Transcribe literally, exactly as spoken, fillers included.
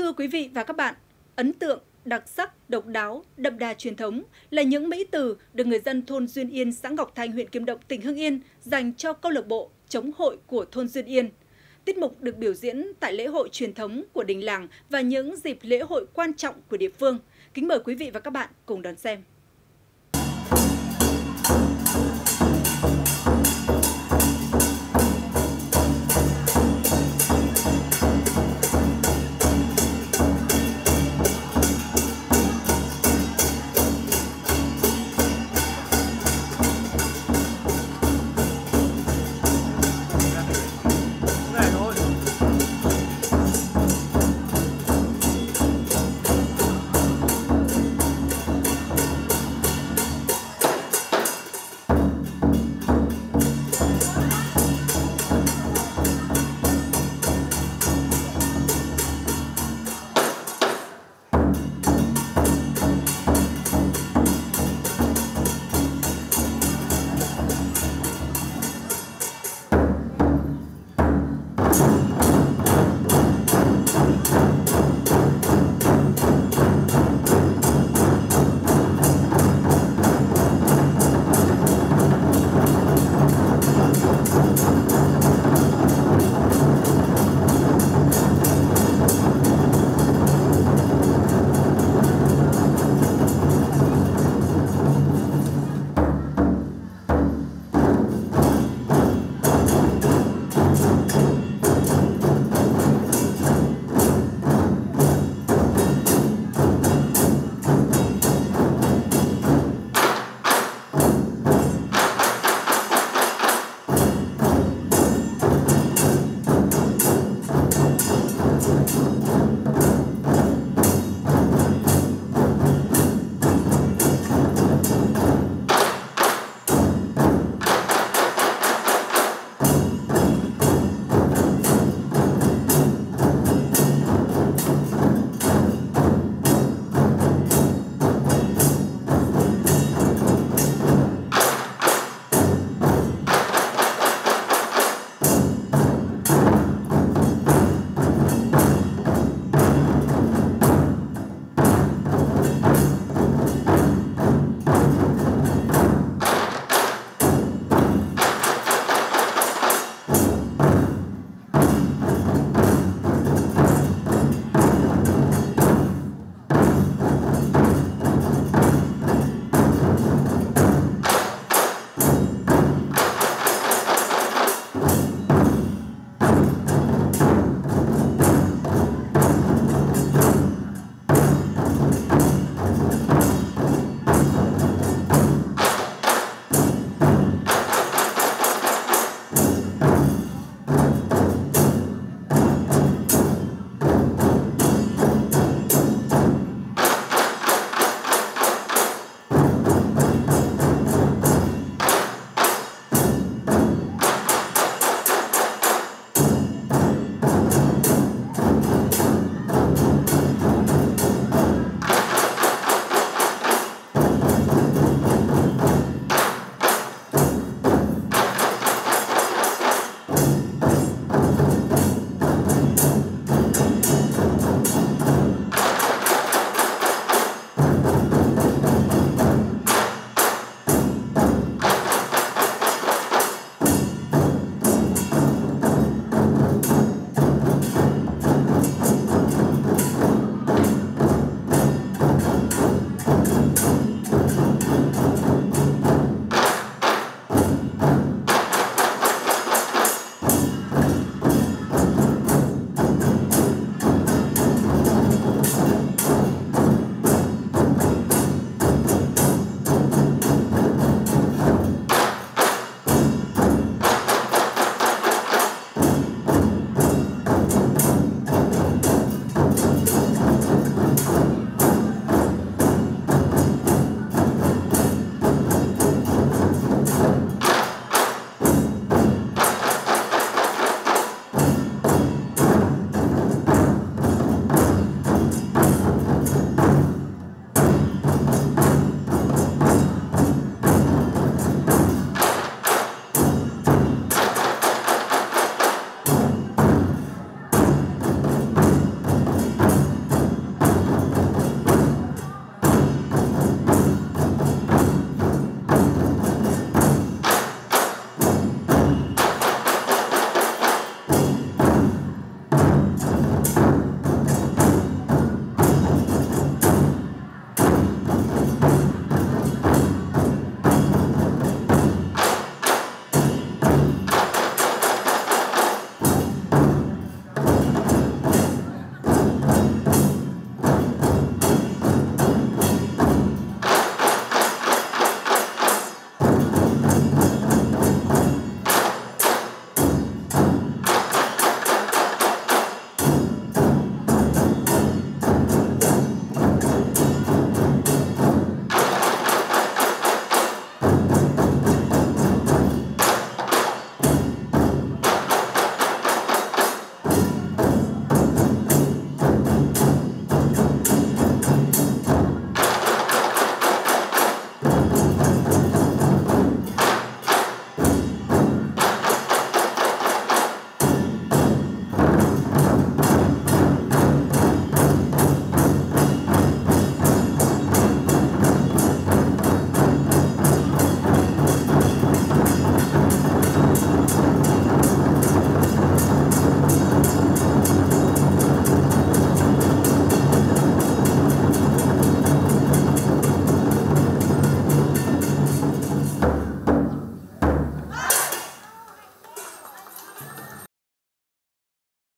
Thưa quý vị và các bạn, ấn tượng, đặc sắc, độc đáo, đậm đà truyền thống là những mỹ từ được người dân thôn Duyên Yên, xã Ngọc Thanh, huyện Kim Động, tỉnh Hưng Yên dành cho câu lạc bộ chống hội của thôn Duyên Yên. Tiết mục được biểu diễn tại lễ hội truyền thống của Đình Làng và những dịp lễ hội quan trọng của địa phương. Kính mời quý vị và các bạn cùng đón xem.